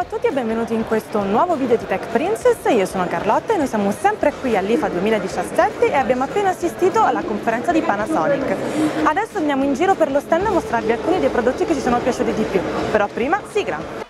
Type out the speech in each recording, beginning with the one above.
Ciao a tutti e benvenuti in questo nuovo video di Tech Princess, io sono Carlotta e noi siamo sempre qui all'IFA 2017 e abbiamo appena assistito alla conferenza di Panasonic. Adesso andiamo in giro per lo stand a mostrarvi alcuni dei prodotti che ci sono piaciuti di più, però prima sigla!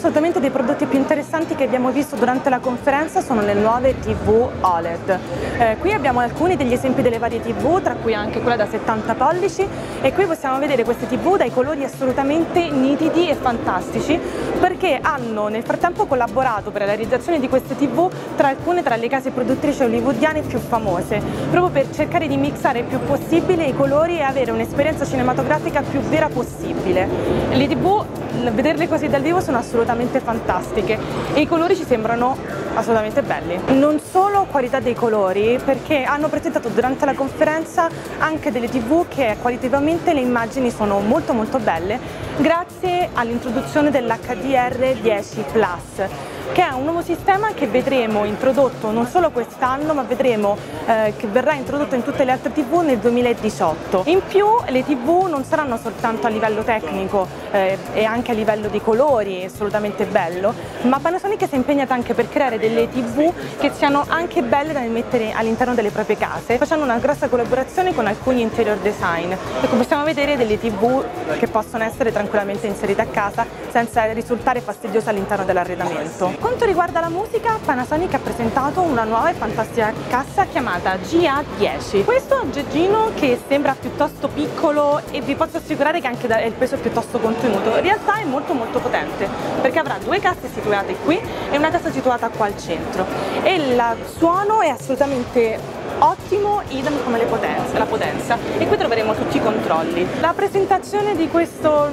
Assolutamente dei prodotti più interessanti che abbiamo visto durante la conferenza sono le nuove TV OLED. Qui abbiamo alcuni degli esempi delle varie TV, tra cui anche quella da 70 pollici e qui possiamo vedere queste TV dai colori assolutamente nitidi e fantastici perché hanno nel frattempo collaborato per la realizzazione di queste TV tra alcune tra le case produttrici hollywoodiane più famose, proprio per cercare di mixare il più possibile i colori e avere un'esperienza cinematografica più vera possibile. Le TV, vederle così dal vivo, sono assolutamente fantastiche e i colori ci sembrano assolutamente belli. Non solo qualità dei colori, perché hanno presentato durante la conferenza anche delle TV che qualitativamente le immagini sono molto belle grazie all'introduzione dell'HDR 10 Plus, che è un nuovo sistema che vedremo introdotto non solo quest'anno, ma vedremo che verrà introdotto in tutte le altre TV nel 2018. In più le TV non saranno soltanto a livello tecnico e anche a livello di colori assolutamente bello, ma Panasonic si è impegnata anche per creare delle TV che siano anche belle da mettere all'interno delle proprie case, facendo una grossa collaborazione con alcuni interior design. Ecco, possiamo vedere delle TV che possono essere tranquillamente inserite a casa senza risultare fastidiose all'interno dell'arredamento. Quanto riguarda la musica, Panasonic ha presentato una nuova e fantastica cassa chiamata GA10. Questo aggeggino che sembra piuttosto piccolo e vi posso assicurare che anche il peso è piuttosto contenuto, in realtà è molto potente perché avrà due casse situate qui e una cassa situata qua al centro e il suono è assolutamente ottimo, idem come le potenze, la potenza, e qui troveremo tutti i controlli. La presentazione di questa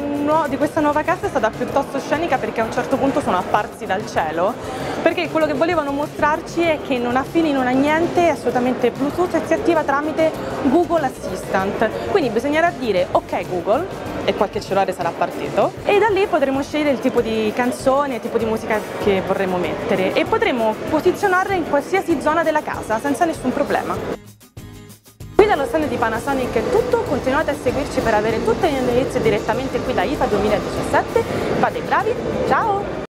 nuova cassa è stata piuttosto scenica perché a un certo punto sono apparsi dal cielo, perché quello che volevano mostrarci è che non ha fili, non ha niente, è assolutamente Bluetooth e si attiva tramite Google Assistant, quindi bisognerà dire ok Google e qualche cellulare sarà partito e da lì potremo scegliere il tipo di canzone, il tipo di musica che vorremmo mettere e potremo posizionarla in qualsiasi zona della casa senza nessun problema. Qui dallo stand di Panasonic è tutto, continuate a seguirci per avere tutte le notizie direttamente qui da IFA 2017, fate i bravi, ciao!